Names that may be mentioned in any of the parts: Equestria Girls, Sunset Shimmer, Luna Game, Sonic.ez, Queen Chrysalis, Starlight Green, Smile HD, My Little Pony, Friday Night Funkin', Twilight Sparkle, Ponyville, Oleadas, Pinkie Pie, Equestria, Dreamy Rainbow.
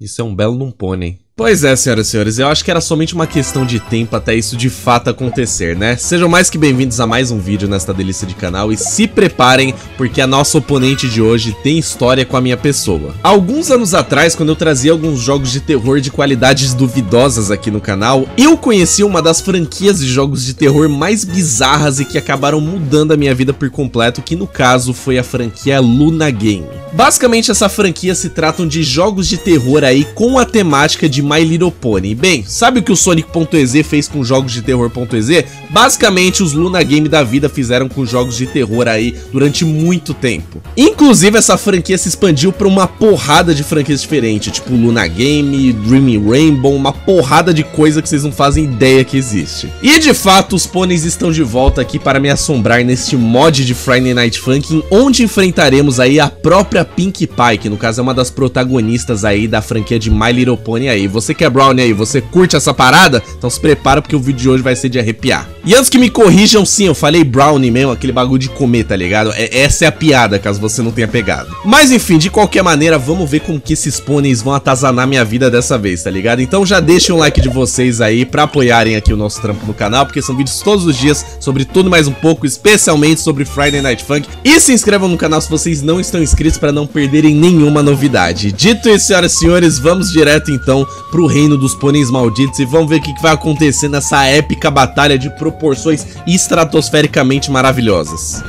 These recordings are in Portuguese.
Isso é um belo num pônei. Pois é, senhoras e senhores, eu acho que era somente uma questão de tempo até isso de fato acontecer, né? Sejam mais que bem-vindos a mais um vídeo nesta delícia de canal e se preparem, porque a nossa oponente de hoje tem história com a minha pessoa. Alguns anos atrás, quando eu trazia alguns jogos de terror de qualidades duvidosas aqui no canal, eu conheci uma das franquias de jogos de terror mais bizarras e que acabaram mudando a minha vida por completo, que no caso foi a franquia Luna Game. Basicamente, essa franquia se tratam de jogos de terror aí com a temática de My Little Pony. Bem, sabe o que o Sonic.ez fez com jogos de terror.ez? Basicamente, os Luna Game da vida fizeram com jogos de terror aí durante muito tempo. Inclusive, essa franquia se expandiu para uma porrada de franquias diferentes, tipo Luna Game, Dreamy Rainbow, uma porrada de coisa que vocês não fazem ideia que existe. E, de fato, os pôneis estão de volta aqui para me assombrar neste mod de Friday Night Funkin', onde enfrentaremos aí a própria Pinkie Pie, que no caso é uma das protagonistas aí da franquia de My Little Pony aí. Você que é brownie aí, você curte essa parada? Então se prepara porque o vídeo de hoje vai ser de arrepiar. E antes que me corrijam, sim, eu falei brownie mesmo, aquele bagulho de comer, tá ligado? Essa é a piada, caso você não tenha pegado. Mas enfim, de qualquer maneira, vamos ver como que esses pôneis vão atazanar minha vida dessa vez, tá ligado? Então já deixem um like de vocês aí pra apoiarem aqui o nosso trampo no canal, porque são vídeos todos os dias sobre tudo mais um pouco, especialmente sobre Friday Night Funk. E se inscrevam no canal se vocês não estão inscritos pra não perderem nenhuma novidade. Dito isso, senhoras e senhores, vamos direto então pro reino dos pôneis malditos e vamos ver o que vai acontecer nessa épica batalha de proporções estratosfericamente maravilhosas.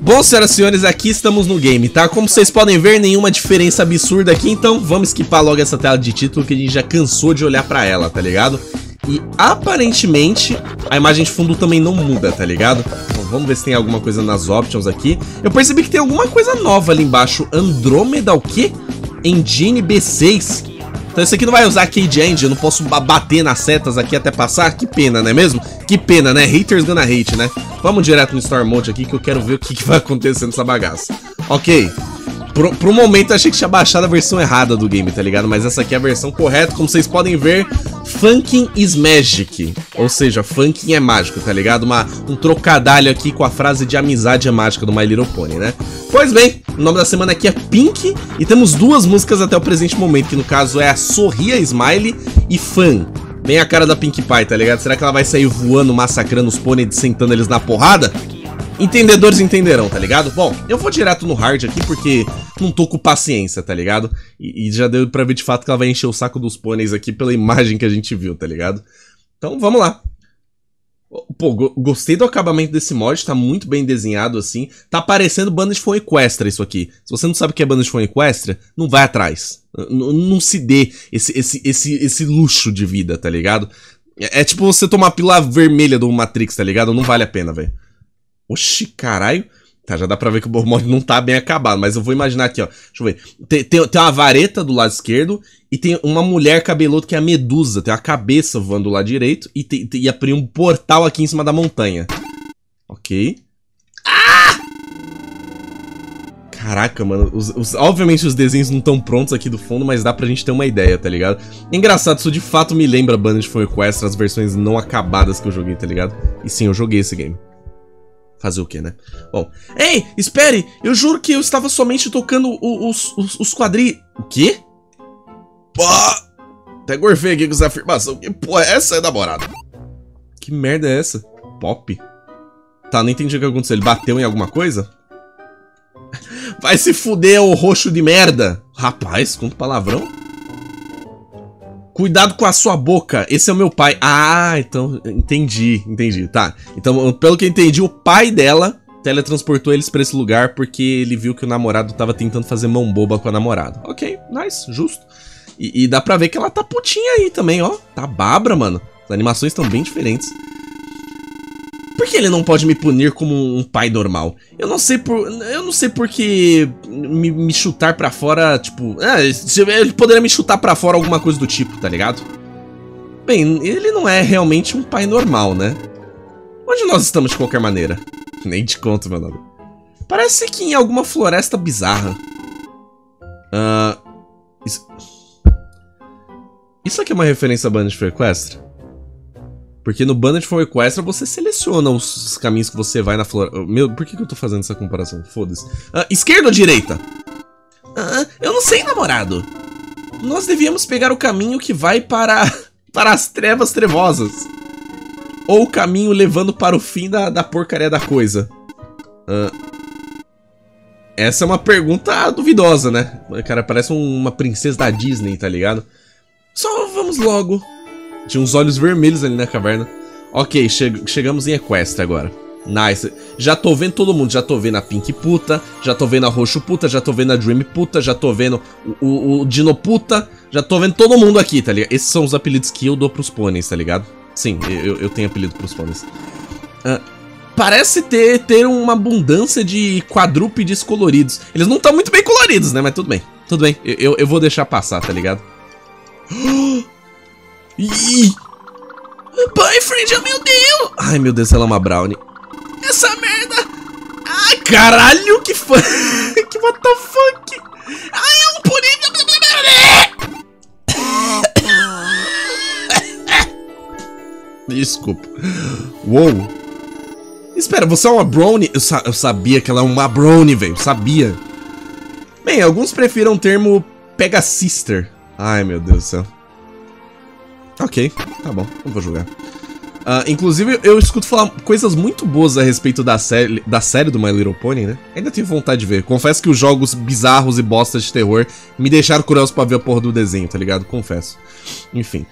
Bom, senhoras e senhores, aqui estamos no game, tá? Como vocês podem ver, nenhuma diferença absurda aqui, então vamos skipar logo essa tela de título que a gente já cansou de olhar pra ela, tá ligado? E aparentemente a imagem de fundo também não muda, tá ligado? Então, vamos ver se tem alguma coisa nas options aqui. Eu percebi que tem alguma coisa nova ali embaixo. Andrômeda o quê? Engine B6. Então isso aqui não vai usar Cage Engine, eu não posso bater nas setas aqui até passar. Que pena, não é mesmo? Que pena, né? Haters gonna hate, né? Vamos direto no Storm Mode aqui que eu quero ver o que vai acontecer nessa bagaça. Ok. Pro momento eu achei que tinha baixado a versão errada do game, tá ligado? Mas essa aqui é a versão correta, como vocês podem ver. Funkin' is magic. Ou seja, Funkin' é mágico, tá ligado? Um trocadilho aqui com a frase de amizade é mágica do My Little Pony, né? Pois bem, o nome da semana aqui é Pink. E temos duas músicas até o presente momento, que no caso é a Sorria Smile e Fun. Bem a cara da Pinkie Pie, tá ligado? Será que ela vai sair voando, massacrando os pôneis, sentando eles na porrada? Entendedores entenderão, tá ligado? Bom, eu vou direto no hard aqui porque não tô com paciência, tá ligado? E já deu pra ver de fato que ela vai encher o saco dos pôneis aqui pela imagem que a gente viu, tá ligado? Então, vamos lá. Pô, gostei do acabamento desse mod, tá muito bem desenhado assim. Tá parecendo banda de fone Equestria isso aqui. Se você não sabe o que é banda de fone Equestria, não vai atrás. Não se dê esse luxo de vida, tá ligado? É tipo você tomar a pílula vermelha do Matrix, tá ligado? Não vale a pena, velho. Oxi, caralho. Tá, já dá pra ver que o mod não tá bem acabado, mas eu vou imaginar aqui, ó. Deixa eu ver. Tem uma vareta do lado esquerdo e tem uma mulher cabeluda que é a Medusa. Tem uma cabeça voando do lado direito e tem um portal aqui em cima da montanha. Ok. Ah! Caraca, mano. Obviamente os desenhos não estão prontos aqui do fundo, mas dá pra gente ter uma ideia, tá ligado? Engraçado, isso de fato me lembra Band of Equestria, as versões não acabadas que eu joguei, tá ligado? E sim, eu joguei esse game. Fazer o que, né? Bom. Ei, espere! Eu juro que eu estava somente tocando os quadri... O quê? Pô! Até gorfei aqui com essa afirmação. Que porra é essa, namorada? Que merda é essa? Pop? Tá, não entendi o que aconteceu. Ele bateu em alguma coisa? Vai se fuder, ô roxo de merda! Rapaz, quanto palavrão. Cuidado com a sua boca, esse é o meu pai. Ah, então, entendi, tá. Então, pelo que eu entendi, o pai dela teletransportou eles pra esse lugar porque ele viu que o namorado tava tentando fazer mão boba com a namorada. Ok, nice, justo. E dá pra ver que ela tá putinha aí também, ó. Tá babra, mano. As animações estão bem diferentes. Por que ele não pode me punir como um pai normal? Eu não sei porque me chutar pra fora, tipo... ele poderia me chutar pra fora alguma coisa do tipo, tá ligado? Bem, ele não é realmente um pai normal, né? Onde nós estamos de qualquer maneira? Nem te conto, meu nome. Parece que em alguma floresta bizarra. Isso aqui é uma referência a Band of Equestria? Porque no Band of Equestria você seleciona os caminhos que você vai na floresta. Meu, por que eu tô fazendo essa comparação? Foda-se. Esquerda ou direita? Eu não sei, namorado. Nós devíamos pegar o caminho que vai para as trevas trevosas. Ou o caminho levando para o fim da porcaria da coisa. Essa é uma pergunta duvidosa, né? Cara, parece uma princesa da Disney, tá ligado? Só vamos logo. Tinha uns olhos vermelhos ali na caverna. Ok, chegamos em Equestria agora. Nice. Já tô vendo todo mundo. Já tô vendo a Pink puta. Já tô vendo a Roxo puta. Já tô vendo a Dream puta. Já tô vendo o Dino puta. Já tô vendo todo mundo aqui, tá ligado? Esses são os apelidos que eu dou pros pôneis, tá ligado? Sim, eu tenho apelido pros pôneis. Parece ter uma abundância de quadrúpedes coloridos. Eles não estão muito bem coloridos, né? Mas tudo bem. Tudo bem. Eu vou deixar passar, tá ligado? Ih! Boyfriend, oh meu Deus! Ai, meu Deus, ela é uma brownie. Essa merda! Ai, caralho, que foi? Que what the fuck? Ai, é um puri... Desculpa. Uou. Espera, você é uma brownie? Eu sabia que ela é uma brownie, velho. Sabia. Bem, alguns prefiram o termo pega sister. Ai, meu Deus do céu. Ok, tá bom. Não vou julgar. Inclusive, eu escuto falar coisas muito boas a respeito da série do My Little Pony, né? Ainda tenho vontade de ver. Confesso que os jogos bizarros e bostas de terror me deixaram curioso pra ver a porra do desenho, tá ligado? Confesso. Enfim.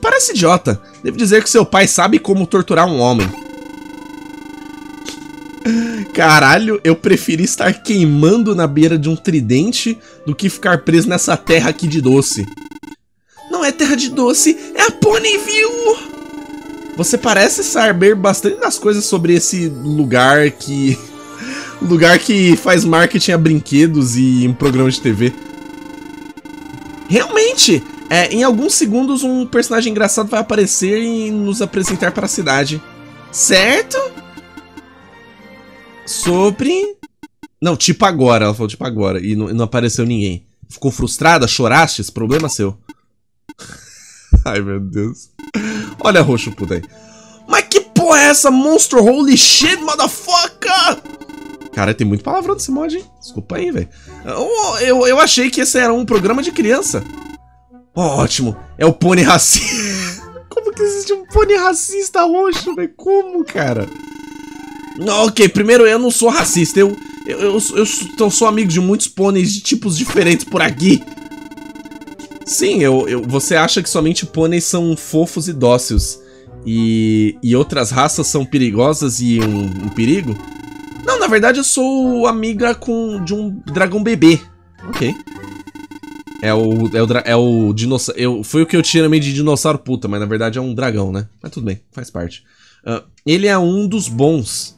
Parece idiota. Devo dizer que seu pai sabe como torturar um homem. Caralho, eu preferi estar queimando na beira de um tridente do que ficar preso nessa terra aqui de doce. Não é terra de doce, é a Ponyville! Você parece saber bastante das coisas sobre esse lugar que... Lugar que faz marketing a brinquedos e um programa de TV. Realmente! Em alguns segundos um personagem engraçado vai aparecer e nos apresentar para a cidade. Certo? Sobre... Não, tipo agora. Ela falou tipo agora e não apareceu ninguém. Ficou frustrada? Choraste? Esse problema é seu. Ai, meu Deus. Olha a roxo puta aí. Mas que porra é essa, monstro? Holy shit, motherfucker! Cara, tem muito palavrão nesse mod, hein? Desculpa aí, velho. Eu achei que esse era um programa de criança. Ótimo. É o pônei racista. Como que existe um pônei racista roxo, velho? Como, cara? Ok, primeiro, eu não sou racista. Eu sou amigo de muitos pôneis de tipos diferentes por aqui. Sim, você acha que somente pôneis são fofos e dóceis e outras raças são perigosas e um perigo? Não, na verdade eu sou amiga de um dragão bebê. Ok. É o dinossauro... Foi o que eu tinha meio de dinossauro puta, mas na verdade é um dragão, né? Mas tudo bem, faz parte. Ele é um dos bons.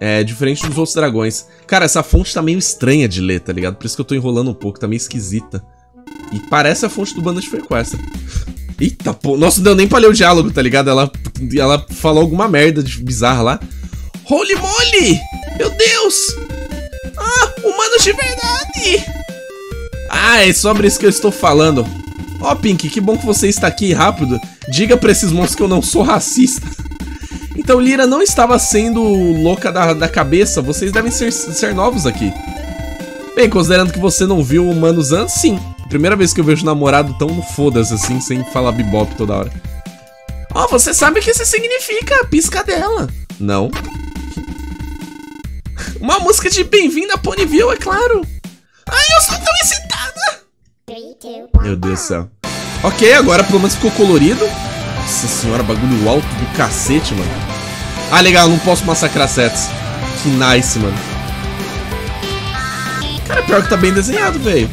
É, diferente dos outros dragões. Cara, essa fonte tá meio estranha de ler, tá ligado? Por isso que eu tô enrolando um pouco, tá meio esquisita. E parece a fonte do Banda de Frequência. Eita, pô. Nossa, não deu nem pra ler o diálogo, tá ligado? Ela falou alguma merda bizarra lá. Holy moly! Meu Deus! Ah, humanos de verdade! Ah, é sobre isso que eu estou falando. Ó, Pink, que bom que você está aqui rápido. Diga pra esses monstros que eu não sou racista. Então, Lyra não estava sendo louca da cabeça. Vocês devem ser novos aqui. Bem, considerando que você não viu humanos antes, sim. Primeira vez que eu vejo um namorado tão foda-se assim, sem falar bebop toda hora. Ó, você sabe o que isso significa, piscadela. Não. Uma música de bem-vinda a Ponyville, é claro. Ai, eu sou tão excitada. Meu Deus do céu. Ok, agora pelo menos ficou colorido. Nossa senhora, bagulho alto do cacete, mano. Ah, legal, não posso massacrar sets. Que nice, mano. Cara, pior que tá bem desenhado, velho.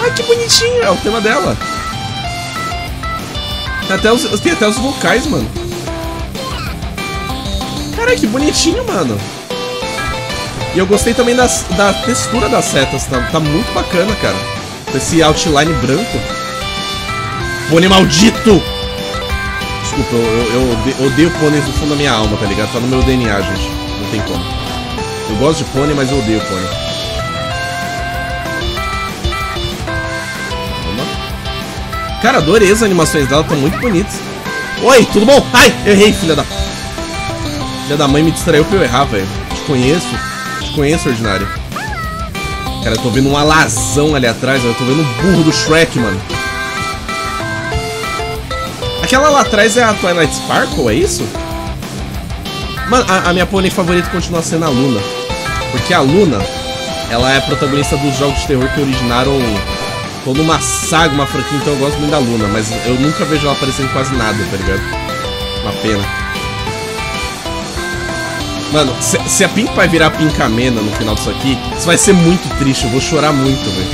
Ai, que bonitinho, é o tema dela. Tem até os vocais, mano. Cara, que bonitinho, mano. E eu gostei também da textura das setas, tá muito bacana, cara. Esse outline branco. Pônei maldito! Desculpa, eu odeio pôneis no fundo da minha alma, tá ligado? Tá no meu DNA, gente. Não tem como. Eu gosto de pônei, mas eu odeio pônei. Cara, adorei as animações dela, estão muito bonitas. Oi, tudo bom? Ai, eu errei, filha da... Filha da mãe me distraiu pra eu errar, velho. Te conheço ordinário. Cara, eu tô vendo um alazão ali atrás, eu tô vendo o burro do Shrek, mano. Aquela lá atrás é a Twilight Sparkle, é isso? Mano, a minha pônei favorita continua sendo a Luna. Porque a Luna, ela é a protagonista dos jogos de terror que originaram toda uma saga, uma franquia, então eu gosto muito da Luna. Mas eu nunca vejo ela aparecendo em quase nada, tá ligado? Uma pena. Mano, se a Pinkie Pie virar Pincamena no final disso aqui, isso vai ser muito triste, eu vou chorar muito, velho.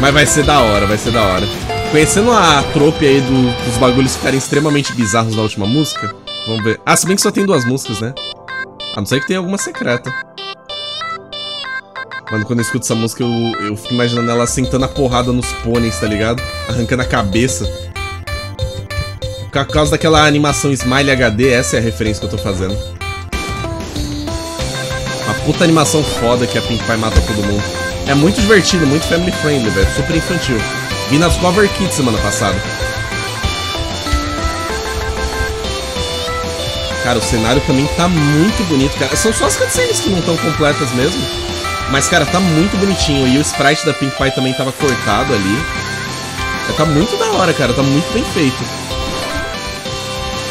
Mas vai ser da hora, vai ser da hora. Conhecendo a trope aí dos bagulhos ficarem extremamente bizarros na última música, vamos ver. Ah, se bem que só tem duas músicas, né? A não ser que tenha alguma secreta. Mano, quando eu escuto essa música, eu fico imaginando ela sentando a porrada nos pôneis, tá ligado? Arrancando a cabeça. Por causa daquela animação Smile HD, essa é a referência que eu tô fazendo. Puta animação foda que a Pinkie Pie mata todo mundo. É muito divertido, muito family friendly, velho. Super infantil. Vi nas Cover Kids semana passada. Cara, o cenário também tá muito bonito, cara. São só as cutscenes que não estão completas mesmo. Mas, cara, tá muito bonitinho. E o sprite da Pinkie Pie também tava cortado ali. Tá muito da hora, cara. Tá muito bem feito.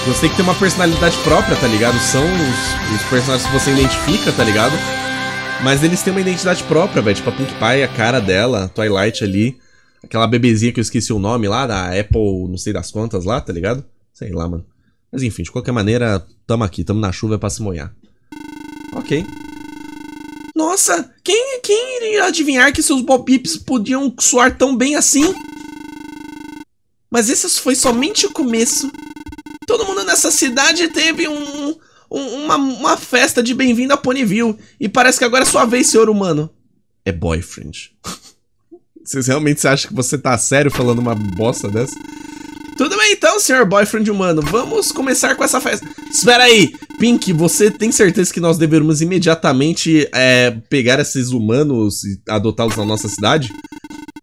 Você tem que ter uma personalidade própria, tá ligado? São os personagens que você identifica, tá ligado? Mas eles têm uma identidade própria, velho. Tipo a Pinkie Pie, a cara dela, a Twilight ali. Aquela bebezinha que eu esqueci o nome lá, da Apple, não sei das quantas lá, tá ligado? Sei lá, mano. Mas enfim, de qualquer maneira, tamo aqui, tamo na chuva, é pra se molhar. Ok. Nossa, quem iria adivinhar que seus bobips podiam soar tão bem assim? Mas esse foi somente o começo. Todo mundo nessa cidade teve uma festa de bem-vindo a Ponyville. E parece que agora é sua vez, senhor humano. É boyfriend. Vocês realmente acham que você tá sério falando uma bosta dessa? Tudo bem então, senhor boyfriend humano. Vamos começar com essa festa. Espera aí, Pinkie, você tem certeza que nós devemos imediatamente pegar esses humanos e adotá-los na nossa cidade?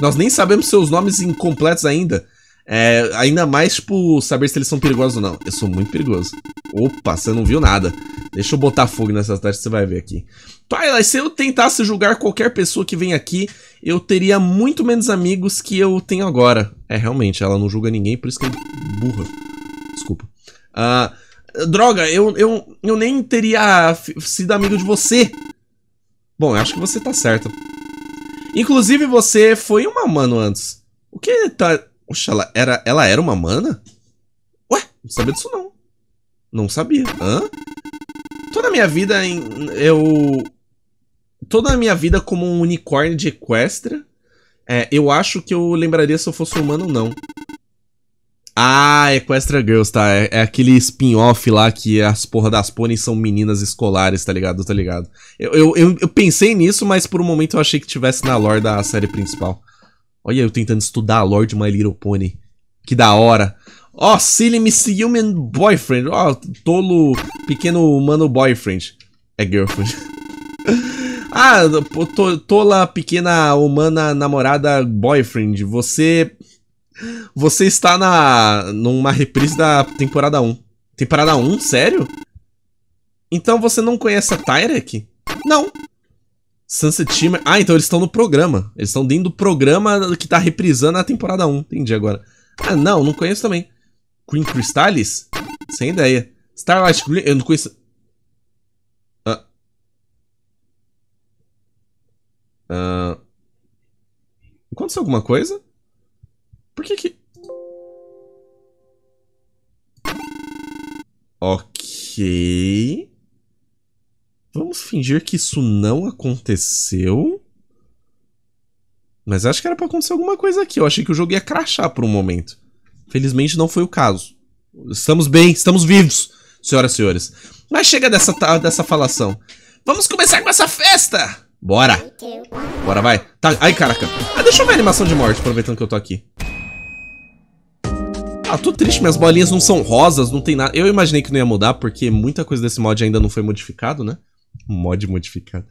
Nós nem sabemos seus nomes incompletos ainda. É, ainda mais, tipo, saber se eles são perigosos ou não. Eu sou muito perigoso. Opa, você não viu nada. Deixa eu botar fogo nessa cidade, você vai ver aqui. Twilight, se eu tentasse julgar qualquer pessoa que vem aqui, eu teria muito menos amigos que eu tenho agora. É, realmente, ela não julga ninguém, por isso que eu... burra. Desculpa. Droga, eu nem teria sido amigo de você. Bom, eu acho que você tá certa. Inclusive, você foi uma humano antes. O que tá... Oxe, ela era uma mana? Ué, não sabia disso não. Não sabia. Hã? Toda a minha vida Toda a minha vida como um unicórnio de Equestria, eu acho que eu lembraria se eu fosse humano ou não. Ah, Equestria Girls, tá. É aquele spin-off lá que as porra das pôneis são meninas escolares, tá ligado? Tá ligado. Eu pensei nisso, mas por um momento eu achei que tivesse na lore da série principal. Olha eu tentando estudar a lore de My Little Pony. Que da hora. Ó, silly miss human boyfriend. Ó, tolo pequeno humano boyfriend. É girlfriend. Ah, tola pequena humana namorada boyfriend. Você está numa reprise da temporada 1. Temporada 1? Sério? Então você não conhece a Tyrek? Não. Sunset Shimmer... Ah, então eles estão no programa. Eles estão dentro do programa que tá reprisando a temporada 1. Entendi agora. Ah, não conheço também. Queen Chrysalis? Sem ideia. Starlight Green? Eu não conheço... Ah. Ah. Aconteceu alguma coisa? Por que que... Ok... Vamos fingir que isso não aconteceu. Mas acho que era pra acontecer alguma coisa aqui. Eu achei que o jogo ia crashar por um momento. Felizmente não foi o caso. Estamos bem, estamos vivos, senhoras e senhores. Mas chega dessa falação. Vamos começar com essa festa! Bora! Bora, vai. Tá, ai, caraca. Ah, deixa eu ver a animação de morte, aproveitando que eu tô aqui. Ah, tô triste, minhas bolinhas não são rosas, não tem nada. Eu imaginei que não ia mudar, porque muita coisa desse mod ainda não foi modificado, né? Mod modificado.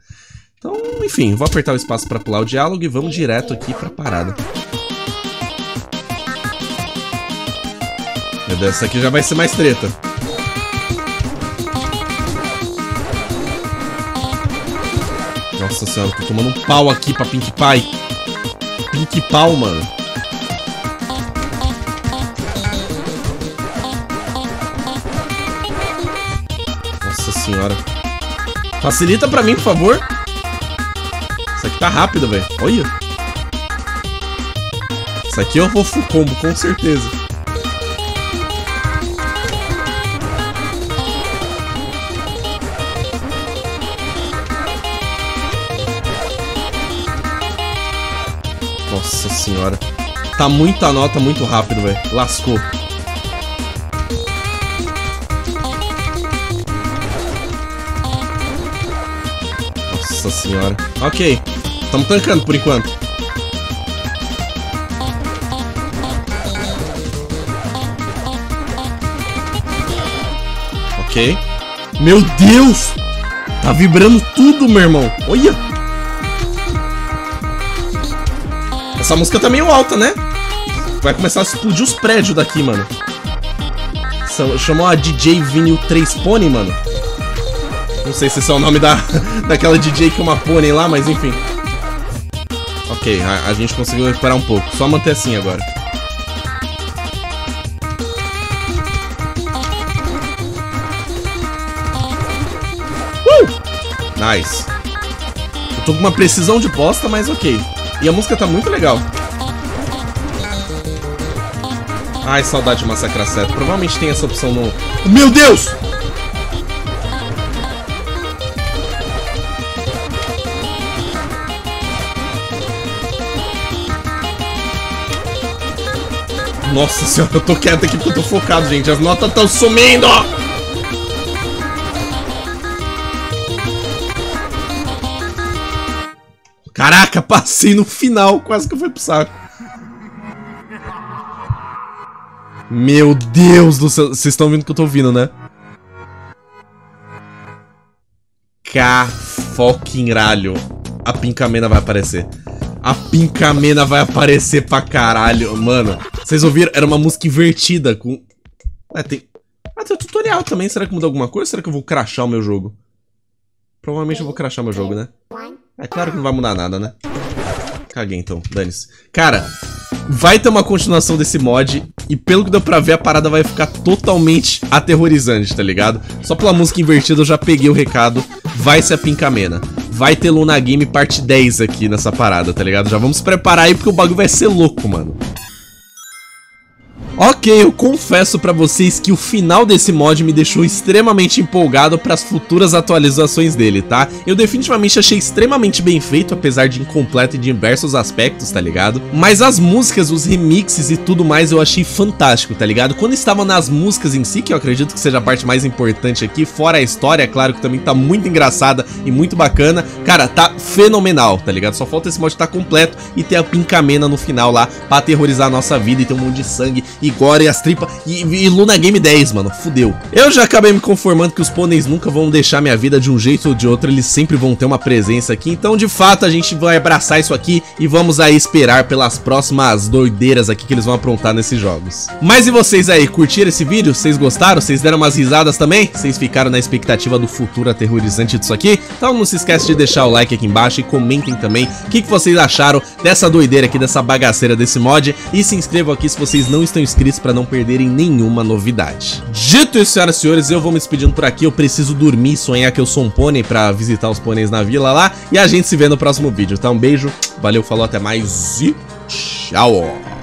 Então, enfim, vou apertar o espaço pra pular o diálogo e vamos direto aqui pra parada. Meu Deus, essa aqui já vai ser mais treta. Nossa senhora, tô tomando um pau aqui pra Pinkie Pie. Pinkie Pie, mano. Nossa senhora. Facilita pra mim, por favor. Isso aqui tá rápido, velho. Olha. Isso aqui eu vou full combo, com certeza. Nossa senhora. Tá muita nota muito rápido, velho. Lascou. Nossa senhora. Ok. Estamos tancando por enquanto. Ok. Meu Deus! Tá vibrando tudo, meu irmão. Olha! Essa música tá meio alta, né? Vai começar a explodir os prédios daqui, mano. Chamou a DJ Vinyl 3 Pony, mano. Não sei se esse é o nome daquela DJ que é uma Pony lá, mas enfim. Ok, a gente conseguiu recuperar um pouco. Só manter assim agora. Nice. Eu tô com uma precisão de bosta, mas ok. E a música tá muito legal. Ai, saudade de massacrar certo. Provavelmente tem essa opção no... Meu Deus! Nossa senhora, eu tô quieto aqui porque eu tô focado, gente. As notas estão sumindo! Caraca, passei no final, quase que eu fui pro saco. Meu Deus do céu, vocês estão vendo o que eu tô ouvindo, né? Cafoquinralho. A Pincamena vai aparecer. A Pincamena vai aparecer pra caralho, mano. Vocês ouviram? Era uma música invertida com... Ah, tem um tutorial também, será que muda alguma coisa? Será que eu vou crashar o meu jogo? Provavelmente eu vou crashar meu jogo, né? É claro que não vai mudar nada, né? Caguei então, dane-se. Cara, vai ter uma continuação desse mod. E pelo que deu pra ver, a parada vai ficar totalmente aterrorizante, tá ligado? Só pela música invertida eu já peguei o recado. Vai ser a Pincamena. Vai ter Luna Game parte 10 aqui nessa parada, tá ligado? Já vamos se preparar aí porque o bagulho vai ser louco, mano. Ok, eu confesso pra vocês que o final desse mod me deixou extremamente empolgado pras futuras atualizações dele, tá? Eu definitivamente achei extremamente bem feito, apesar de incompleto e de diversos aspectos, tá ligado? Mas as músicas, os remixes e tudo mais eu achei fantástico, tá ligado? Quando estava nas músicas em si, que eu acredito que seja a parte mais importante aqui, fora a história, claro que também tá muito engraçada e muito bacana. Cara, tá fenomenal, tá ligado? Só falta esse mod tá completo e ter a Pincamena no final lá pra aterrorizar a nossa vida e ter um monte de sangue e gore e as tripas e Luna Game 10, mano, fudeu. Eu já acabei me conformando que os pôneis nunca vão deixar minha vida de um jeito ou de outro, eles sempre vão ter uma presença aqui, então de fato a gente vai abraçar isso aqui e vamos aí esperar pelas próximas doideiras aqui que eles vão aprontar nesses jogos. Mas e vocês aí, curtiram esse vídeo? Vocês gostaram? Vocês deram umas risadas também? Vocês ficaram na expectativa do futuro aterrorizante disso aqui? Então não se esquece de deixar o like aqui embaixo e comentem também o que vocês acharam dessa doideira aqui, dessa bagaceira desse mod, e se inscrevam aqui se vocês não estão inscritos para não perderem nenhuma novidade. Dito isso, senhoras e senhores, eu vou me despedindo por aqui. Eu preciso dormir, sonhar que eu sou um pônei para visitar os pôneis na vila lá. E a gente se vê no próximo vídeo, tá? Um beijo, valeu, falou, até mais e tchau!